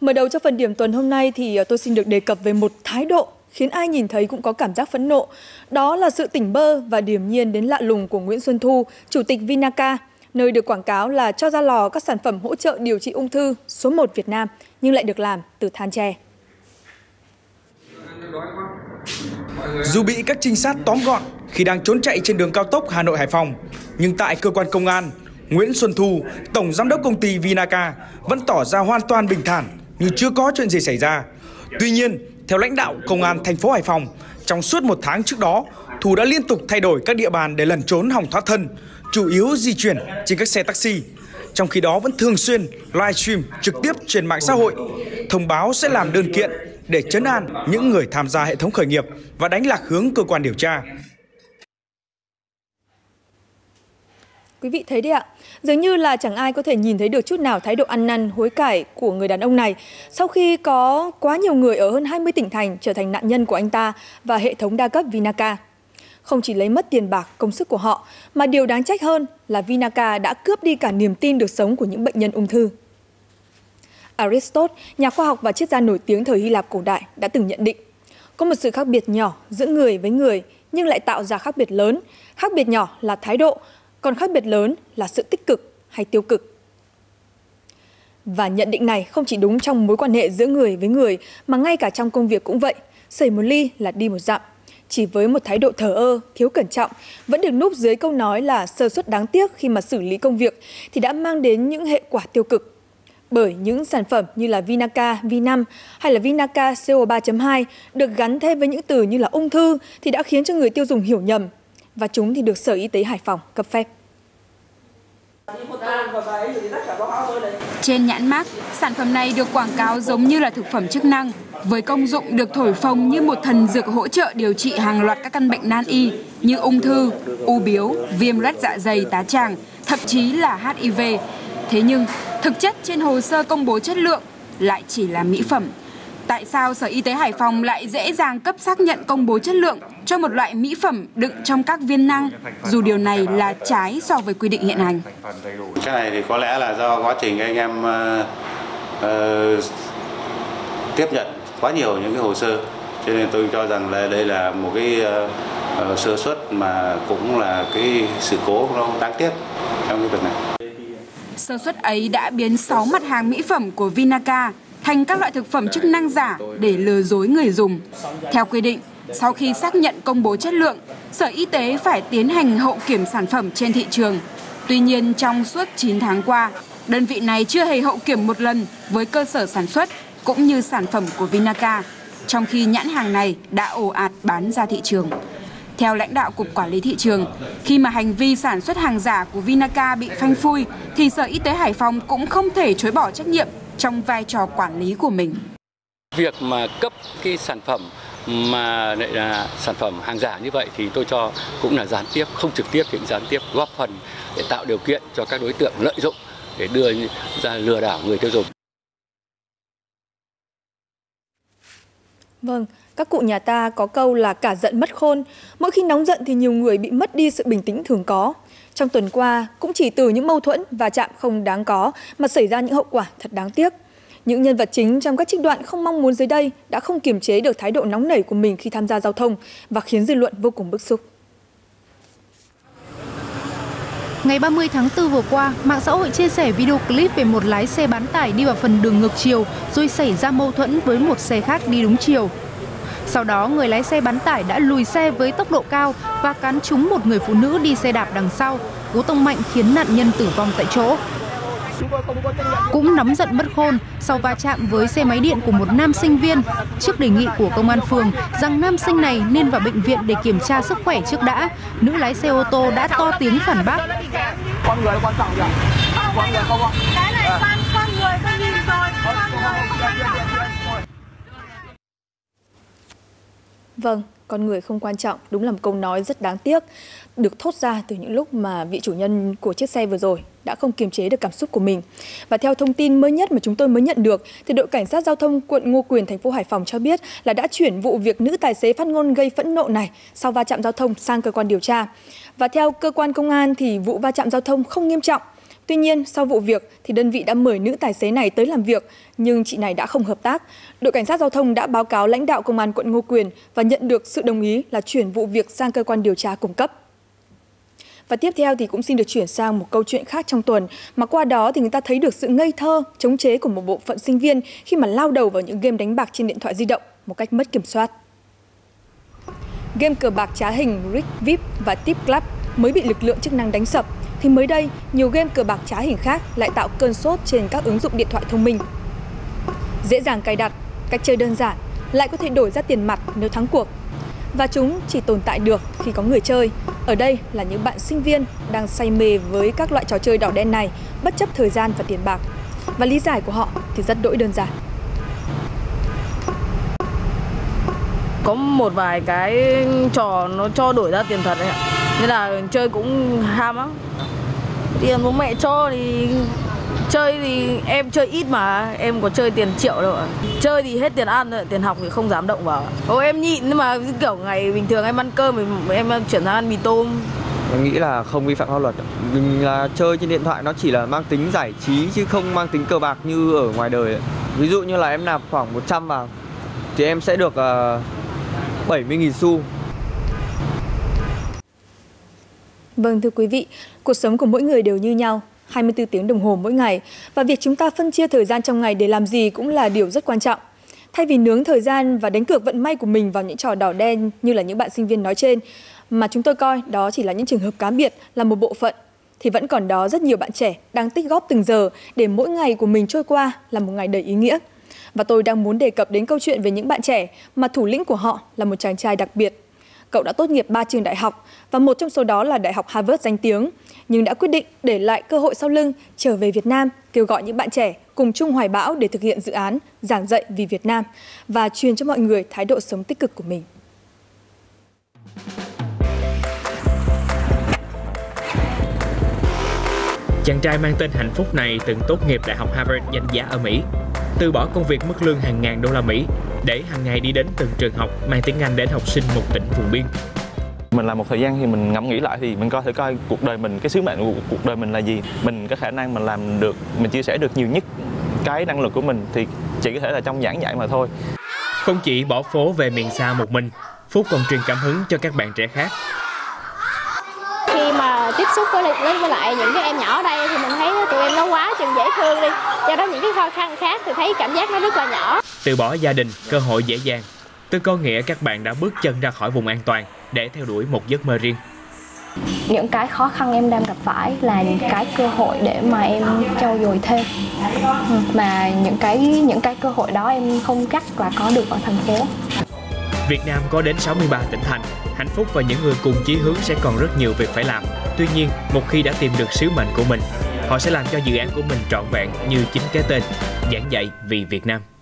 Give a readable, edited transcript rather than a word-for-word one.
Mở đầu cho phần điểm tuần hôm nay thì tôi xin được đề cập về một thái độ khiến ai nhìn thấy cũng có cảm giác phẫn nộ. Đó là sự tỉnh bơ và điềm nhiên đến lạ lùng của Nguyễn Xuân Thu, Chủ tịch Vinaca, nơi được quảng cáo là cho ra lò các sản phẩm hỗ trợ điều trị ung thư số 1 Việt Nam, nhưng lại được làm từ than tre. Dù bị các trinh sát tóm gọn khi đang trốn chạy trên đường cao tốc Hà Nội - Hải Phòng, nhưng tại cơ quan công an, Nguyễn Xuân Thu, tổng giám đốc công ty Vinaca, vẫn tỏ ra hoàn toàn bình thản như chưa có chuyện gì xảy ra. Tuy nhiên, theo lãnh đạo công an thành phố Hải Phòng, trong suốt một tháng trước đó, Thu đã liên tục thay đổi các địa bàn để lẩn trốn hòng thoát thân, chủ yếu di chuyển trên các xe taxi. Trong khi đó vẫn thường xuyên livestream trực tiếp trên mạng xã hội, thông báo sẽ làm đơn kiện để trấn an những người tham gia hệ thống khởi nghiệp và đánh lạc hướng cơ quan điều tra. Quý vị thấy đấy ạ, dường như là chẳng ai có thể nhìn thấy được chút nào thái độ ăn năn, hối cải của người đàn ông này sau khi có quá nhiều người ở hơn 20 tỉnh thành trở thành nạn nhân của anh ta và hệ thống đa cấp Vinaca. Không chỉ lấy mất tiền bạc, công sức của họ, mà điều đáng trách hơn là Vinaca đã cướp đi cả niềm tin được sống của những bệnh nhân ung thư. Aristotle, nhà khoa học và triết gia nổi tiếng thời Hy Lạp cổ đại đã từng nhận định, có một sự khác biệt nhỏ giữa người với người nhưng lại tạo ra khác biệt lớn. Khác biệt nhỏ là thái độ, còn khác biệt lớn là sự tích cực hay tiêu cực. Và nhận định này không chỉ đúng trong mối quan hệ giữa người với người, mà ngay cả trong công việc cũng vậy. Xảy một ly là đi một dặm. Chỉ với một thái độ thờ ơ, thiếu cẩn trọng, vẫn được núp dưới câu nói là sơ suất đáng tiếc khi mà xử lý công việc thì đã mang đến những hệ quả tiêu cực. Bởi những sản phẩm như là Vinaca V5 hay là Vinaca CO3.2 được gắn thêm với những từ như là ung thư thì đã khiến cho người tiêu dùng hiểu nhầm. Và chúng thì được Sở Y tế Hải Phòng cấp phép. Trên nhãn mác, sản phẩm này được quảng cáo giống như là thực phẩm chức năng, với công dụng được thổi phồng như một thần dược hỗ trợ điều trị hàng loạt các căn bệnh nan y như ung thư, u biếu, viêm loét dạ dày, tá tràng, thậm chí là HIV. Thế nhưng, thực chất trên hồ sơ công bố chất lượng lại chỉ là mỹ phẩm. Tại sao Sở Y tế Hải Phòng lại dễ dàng cấp xác nhận công bố chất lượng cho một loại mỹ phẩm đựng trong các viên năng, dù điều này là trái so với quy định hiện hành? Cái này thì có lẽ là do quá trình anh em tiếp nhận quá nhiều những cái hồ sơ, cho nên tôi cho rằng là đây là một cái sơ suất mà cũng là cái sự cố nó đáng tiếc trong cái việc này. Sơ suất ấy đã biến 6 mặt hàng mỹ phẩm của Vinaca thành các loại thực phẩm chức năng giả để lừa dối người dùng. Theo quy định, sau khi xác nhận công bố chất lượng, Sở Y tế phải tiến hành hậu kiểm sản phẩm trên thị trường. Tuy nhiên, trong suốt 9 tháng qua, đơn vị này chưa hề hậu kiểm một lần với cơ sở sản xuất cũng như sản phẩm của Vinaca, trong khi nhãn hàng này đã ồ ạt bán ra thị trường. Theo lãnh đạo Cục Quản lý Thị trường, khi mà hành vi sản xuất hàng giả của Vinaca bị phanh phui, thì Sở Y tế Hải Phòng cũng không thể chối bỏ trách nhiệm trong vai trò quản lý của mình. Việc mà cấp cái sản phẩm mà lại là sản phẩm hàng giả như vậy thì tôi cho cũng là gián tiếp, không trực tiếp thì gián tiếp, góp phần để tạo điều kiện cho các đối tượng lợi dụng để đưa ra lừa đảo người tiêu dùng. Vâng, các cụ nhà ta có câu là cả giận mất khôn. Mỗi khi nóng giận thì nhiều người bị mất đi sự bình tĩnh thường có. Trong tuần qua, cũng chỉ từ những mâu thuẫn và va chạm không đáng có mà xảy ra những hậu quả thật đáng tiếc. Những nhân vật chính trong các trích đoạn không mong muốn dưới đây đã không kiềm chế được thái độ nóng nảy của mình khi tham gia giao thông và khiến dư luận vô cùng bức xúc. Ngày 30 tháng 4 vừa qua, mạng xã hội chia sẻ video clip về một lái xe bán tải đi vào phần đường ngược chiều rồi xảy ra mâu thuẫn với một xe khác đi đúng chiều. Sau đó, người lái xe bán tải đã lùi xe với tốc độ cao và cán trúng một người phụ nữ đi xe đạp đằng sau, cú tông mạnh khiến nạn nhân tử vong tại chỗ. Cũng nóng giận mất khôn, sau va chạm với xe máy điện của một nam sinh viên, trước đề nghị của công an phường rằng nam sinh này nên vào bệnh viện để kiểm tra sức khỏe trước đã, nữ lái xe ô tô đã to tiếng phản bác. Con người quan trọng nhỉ? Con người không ạ? Cái này con người không nhìn rồi, con người không quan trọng. Vâng, con người không quan trọng, đúng là một câu nói rất đáng tiếc, được thốt ra từ những lúc mà vị chủ nhân của chiếc xe vừa rồi đã không kiềm chế được cảm xúc của mình. Và theo thông tin mới nhất mà chúng tôi mới nhận được, thì đội cảnh sát giao thông quận Ngô Quyền, thành phố Hải Phòng cho biết là đã chuyển vụ việc nữ tài xế phát ngôn gây phẫn nộ này sau va chạm giao thông sang cơ quan điều tra. Và theo cơ quan công an thì vụ va chạm giao thông không nghiêm trọng. Tuy nhiên, sau vụ việc thì đơn vị đã mời nữ tài xế này tới làm việc, nhưng chị này đã không hợp tác. Đội cảnh sát giao thông đã báo cáo lãnh đạo công an quận Ngô Quyền và nhận được sự đồng ý là chuyển vụ việc sang cơ quan điều tra cung cấp. Và tiếp theo thì cũng xin được chuyển sang một câu chuyện khác trong tuần, mà qua đó thì người ta thấy được sự ngây thơ, chống chế của một bộ phận sinh viên khi mà lao đầu vào những game đánh bạc trên điện thoại di động một cách mất kiểm soát. Game cờ bạc trá hình RickVip và TipClub mới bị lực lượng chức năng đánh sập, thì mới đây nhiều game cờ bạc trá hình khác lại tạo cơn sốt trên các ứng dụng điện thoại thông minh. Dễ dàng cài đặt, cách chơi đơn giản, lại có thể đổi ra tiền mặt nếu thắng cuộc. Và chúng chỉ tồn tại được khi có người chơi. Ở đây là những bạn sinh viên đang say mê với các loại trò chơi đỏ đen này, bất chấp thời gian và tiền bạc. Và lý giải của họ thì rất đỗi đơn giản. Có một vài cái trò nó cho đổi ra tiền thật đấy ạ. Nên là chơi cũng ham lắm. Tiền bố mẹ cho thì chơi, thì em chơi ít mà, em có chơi tiền triệu đâu ạ. Chơi thì hết tiền ăn rồi, tiền học thì không dám động vào. Em nhịn, nhưng mà kiểu ngày bình thường em ăn cơm thì em chuyển sang ăn mì tôm. Em nghĩ là không vi phạm pháp luật. Mình là chơi trên điện thoại nó chỉ là mang tính giải trí chứ không mang tính cờ bạc như ở ngoài đời. Ví dụ như là em nạp khoảng 100 vào thì em sẽ được 70.000 xu. Vâng, thưa quý vị, cuộc sống của mỗi người đều như nhau, 24 tiếng đồng hồ mỗi ngày, và việc chúng ta phân chia thời gian trong ngày để làm gì cũng là điều rất quan trọng. Thay vì nướng thời gian và đánh cược vận may của mình vào những trò đỏ đen như là những bạn sinh viên nói trên, mà chúng tôi coi đó chỉ là những trường hợp cá biệt, là một bộ phận, thì vẫn còn đó rất nhiều bạn trẻ đang tích góp từng giờ để mỗi ngày của mình trôi qua là một ngày đầy ý nghĩa. Và tôi đang muốn đề cập đến câu chuyện về những bạn trẻ mà thủ lĩnh của họ là một chàng trai đặc biệt. Cậu đã tốt nghiệp 3 trường đại học và một trong số đó là Đại học Harvard danh tiếng, nhưng đã quyết định để lại cơ hội sau lưng, trở về Việt Nam, kêu gọi những bạn trẻ cùng chung hoài bão để thực hiện dự án Giảng dạy vì Việt Nam và truyền cho mọi người thái độ sống tích cực của mình. Chàng trai mang tên Hạnh Phúc này từng tốt nghiệp Đại học Harvard danh giá ở Mỹ, từ bỏ công việc mức lương hàng ngàn đô la Mỹ để hàng ngày đi đến từng trường học mang tiếng Anh đến học sinh một tỉnh vùng biên. Mình làm một thời gian thì mình ngẫm nghĩ lại, thì mình coi thử coi cuộc đời mình, cái sứ mệnh của cuộc đời mình là gì. Mình có khả năng mình làm được, mình chia sẻ được nhiều nhất cái năng lực của mình thì chỉ có thể là trong giảng dạy mà thôi. Không chỉ bỏ phố về miền xa một mình, Phúc còn truyền cảm hứng cho các bạn trẻ khác. Khi mà tiếp xúc với lại những cái em nhỏ ở đây thì mình thấy tụi em nó quá chừng dễ thương đi. Do đó những cái khó khăn khác thì thấy cảm giác nó rất là nhỏ. Từ bỏ gia đình, cơ hội dễ dàng. Từ có nghĩa các bạn đã bước chân ra khỏi vùng an toàn để theo đuổi một giấc mơ riêng. Những cái khó khăn em đang gặp phải là những cái cơ hội để mà em trau dồi thêm. Mà những cái cơ hội đó em không chắc là có được ở thành phố. Việt Nam có đến 63 tỉnh thành, Hạnh Phúc và những người cùng chí hướng sẽ còn rất nhiều việc phải làm. Tuy nhiên, một khi đã tìm được sứ mệnh của mình, họ sẽ làm cho dự án của mình trọn vẹn như chính cái tên, Giảng dạy vì Việt Nam.